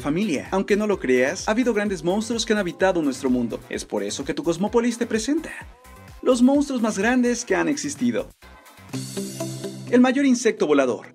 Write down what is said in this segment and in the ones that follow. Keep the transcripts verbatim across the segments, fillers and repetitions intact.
la familia. Aunque no lo creas, ha habido grandes monstruos que han habitado nuestro mundo. Es por eso que tu Cosmopolis te presenta los monstruos más grandes que han existido. El mayor insecto volador.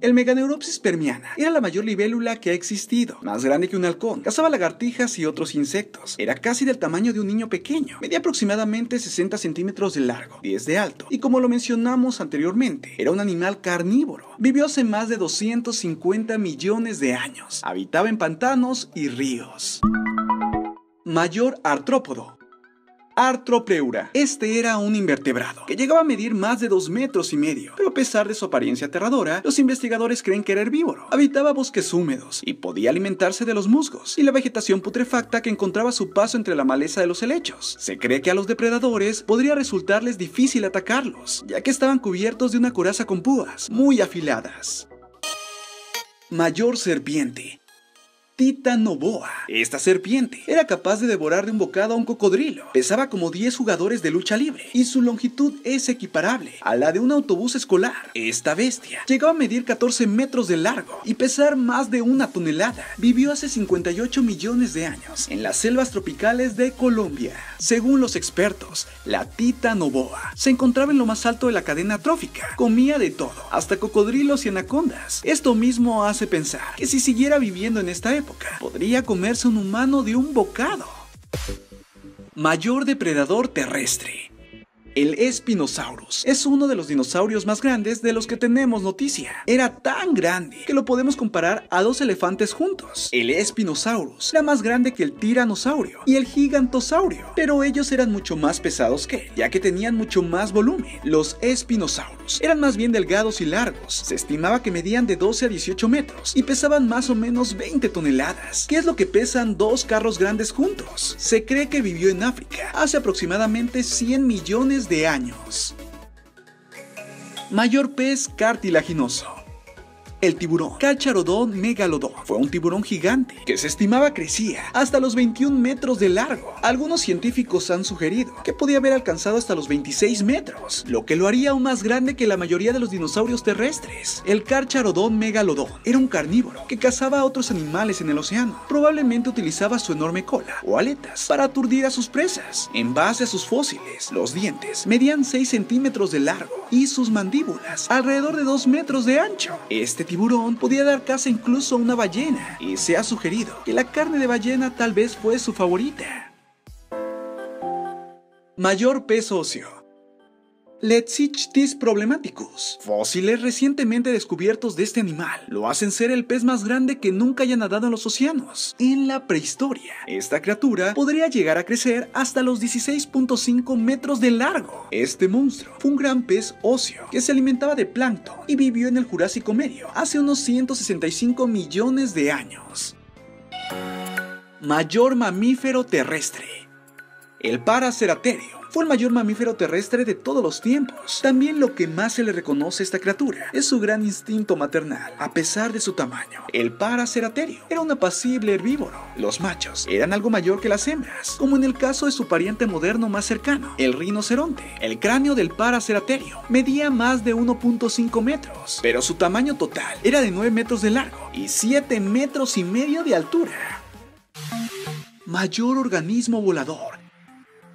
El Meganeuropsis permiana era la mayor libélula que ha existido, más grande que un halcón, cazaba lagartijas y otros insectos, era casi del tamaño de un niño pequeño, medía aproximadamente sesenta centímetros de largo, diez de alto, y como lo mencionamos anteriormente, era un animal carnívoro, vivió hace más de doscientos cincuenta millones de años, habitaba en pantanos y ríos. Mayor artrópodo. Artropleura. Este era un invertebrado que llegaba a medir más de dos metros y medio, pero a pesar de su apariencia aterradora, los investigadores creen que era herbívoro. Habitaba bosques húmedos y podía alimentarse de los musgos y la vegetación putrefacta que encontraba a su paso entre la maleza de los helechos. Se cree que a los depredadores podría resultarles difícil atacarlos, ya que estaban cubiertos de una coraza con púas muy afiladas. Mayor serpiente. Titanoboa. Esta serpiente era capaz de devorar de un bocado a un cocodrilo, pesaba como diez jugadores de lucha libre y su longitud es equiparable a la de un autobús escolar. Esta bestia llegaba a medir catorce metros de largo y pesar más de una tonelada. Vivió hace cincuenta y ocho millones de años en las selvas tropicales de Colombia. Según los expertos, la Titanoboa se encontraba en lo más alto de la cadena trófica, comía de todo, hasta cocodrilos y anacondas. Esto mismo hace pensar que si siguiera viviendo en esta época podría comerse un humano de un bocado. Mayor depredador terrestre. El Espinosaurus es uno de los dinosaurios más grandes de los que tenemos noticia. Era tan grande que lo podemos comparar a dos elefantes juntos. El Espinosaurus era más grande que el tiranosaurio y el gigantosaurio, pero ellos eran mucho más pesados que él, ya que tenían mucho más volumen. Los Espinosaurus eran más bien delgados y largos. Se estimaba que medían de doce a dieciocho metros y pesaban más o menos veinte toneladas, que es lo que pesan dos carros grandes juntos. Se cree que vivió en África hace aproximadamente cien millones de de años. Mayor pez cartilaginoso. El tiburón Carcharodon megalodon fue un tiburón gigante que se estimaba crecía hasta los veintiún metros de largo. Algunos científicos han sugerido que podía haber alcanzado hasta los veintiséis metros, lo que lo haría aún más grande que la mayoría de los dinosaurios terrestres. El Carcharodon megalodon era un carnívoro que cazaba a otros animales en el océano. Probablemente utilizaba su enorme cola o aletas para aturdir a sus presas. En base a sus fósiles, los dientes medían seis centímetros de largo y sus mandíbulas alrededor de dos metros de ancho. Este tiburón podía dar caza incluso a una ballena, y se ha sugerido que la carne de ballena tal vez fue su favorita. Mayor pez óseo. Leedsichthys problematicus. Fósiles recientemente descubiertos de este animal lo hacen ser el pez más grande que nunca haya nadado en los océanos. En la prehistoria, esta criatura podría llegar a crecer hasta los dieciséis punto cinco metros de largo. Este monstruo fue un gran pez óseo que se alimentaba de plancton y vivió en el Jurásico Medio hace unos ciento sesenta y cinco millones de años. Mayor mamífero terrestre. El Paraceratherium fue el mayor mamífero terrestre de todos los tiempos. También lo que más se le reconoce a esta criatura es su gran instinto maternal. A pesar de su tamaño, el Paraceratherium era un apacible herbívoro. Los machos eran algo mayor que las hembras, como en el caso de su pariente moderno más cercano, el rinoceronte. El cráneo del Paraceratherium medía más de uno punto cinco metros, pero su tamaño total era de nueve metros de largo y siete metros y medio de altura. Mayor organismo volador.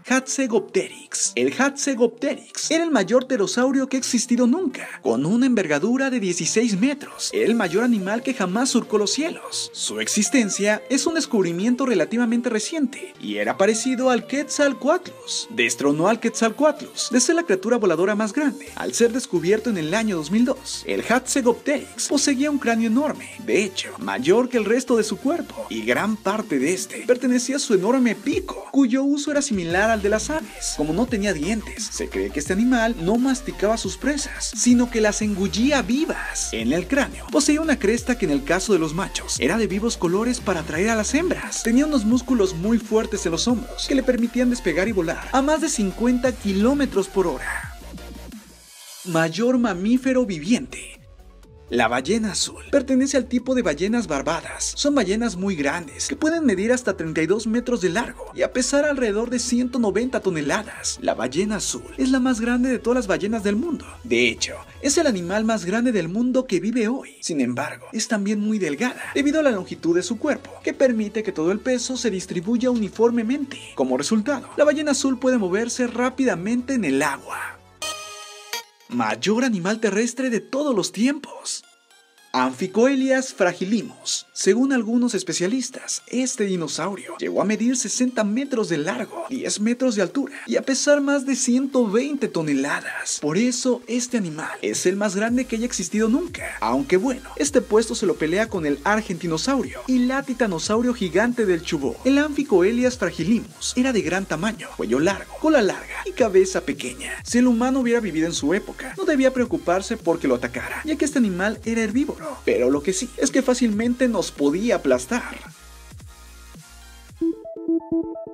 Hatzegopteryx. El Hatzegopteryx era el mayor pterosaurio que ha existido nunca, con una envergadura de dieciséis metros, el mayor animal que jamás surcó los cielos. Su existencia es un descubrimiento relativamente reciente y era parecido al Quetzalcoatlus. Destronó al Quetzalcoatlus de ser la criatura voladora más grande. Al ser descubierto en el año dos mil dos, el Hatzegopteryx poseía un cráneo enorme, de hecho, mayor que el resto de su cuerpo, y gran parte de este pertenecía a su enorme pico, cuyo uso era similar a al de las aves. Como no tenía dientes, se cree que este animal no masticaba sus presas, sino que las engullía vivas. En el cráneo poseía una cresta que en el caso de los machos era de vivos colores para atraer a las hembras. Tenía unos músculos muy fuertes en los hombros que le permitían despegar y volar a más de cincuenta kilómetros por hora. Mayor mamífero viviente. La ballena azul pertenece al tipo de ballenas barbadas. Son ballenas muy grandes que pueden medir hasta treinta y dos metros de largo y a pesar alrededor de ciento noventa toneladas. La ballena azul es la más grande de todas las ballenas del mundo. De hecho, es el animal más grande del mundo que vive hoy. Sin embargo, es también muy delgada debido a la longitud de su cuerpo, que permite que todo el peso se distribuya uniformemente. Como resultado, la ballena azul puede moverse rápidamente en el agua. Mayor animal terrestre de todos los tiempos. Amphicoelias fragilimus. Según algunos especialistas, este dinosaurio llegó a medir sesenta metros de largo, diez metros de altura y a pesar más de ciento veinte toneladas. Por eso, este animal es el más grande que haya existido nunca. Aunque bueno, este puesto se lo pelea con el argentinosaurio y la titanosaurio gigante del Chubut. El Amphicoelias fragilimus era de gran tamaño, cuello largo, cola larga y cabeza pequeña. Si el humano hubiera vivido en su época, no debía preocuparse porque lo atacara, ya que este animal era herbívoro. Pero lo que sí es que fácilmente nos podía aplastar.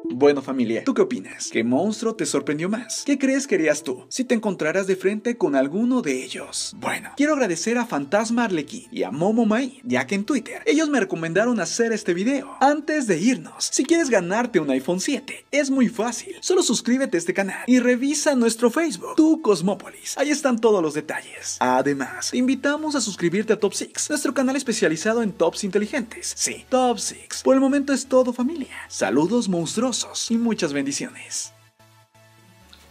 Bueno familia, ¿tú qué opinas? ¿Qué monstruo te sorprendió más? ¿Qué crees que harías tú si te encontraras de frente con alguno de ellos? Bueno, quiero agradecer a Fantasma Arlequí y a Momo Mai, ya que en Twitter ellos me recomendaron hacer este video. Antes de irnos, si quieres ganarte un iPhone siete, es muy fácil. Solo suscríbete a este canal y revisa nuestro Facebook, Tu Cosmópolis. Ahí están todos los detalles. Además, te invitamos a suscribirte a Top seis, nuestro canal especializado en tops inteligentes. Sí, Top seis. Por el momento es todo familia. Saludos monstruosos y muchas bendiciones.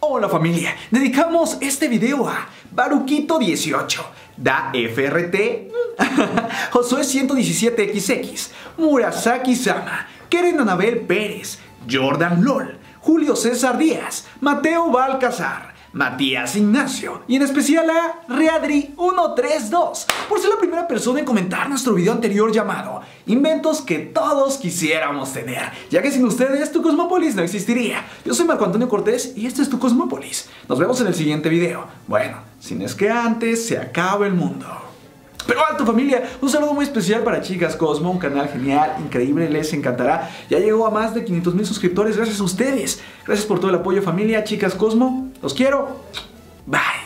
Hola familia, dedicamos este video a Baruquito dieciocho, Da F R T, Josué ciento diecisiete equis equis, Murasaki Sama, Keren Anabel Pérez, Jordan Lol, Julio César Díaz, Mateo Balcazar, Matías Ignacio y en especial a Readri uno tres dos por ser la primera persona en comentar nuestro video anterior llamado Inventos que todos quisiéramos tener, ya que sin ustedes Tu Cosmópolis no existiría. Yo soy Marco Antonio Cortés y este es Tu Cosmópolis. Nos vemos en el siguiente video. Bueno, si no es que antes se acabe el mundo. Pero a tu familia, un saludo muy especial para Chicas Cosmo, un canal genial, increíble, les encantará. Ya llegó a más de quinientos mil suscriptores gracias a ustedes. Gracias por todo el apoyo familia, Chicas Cosmo. Los quiero. Bye.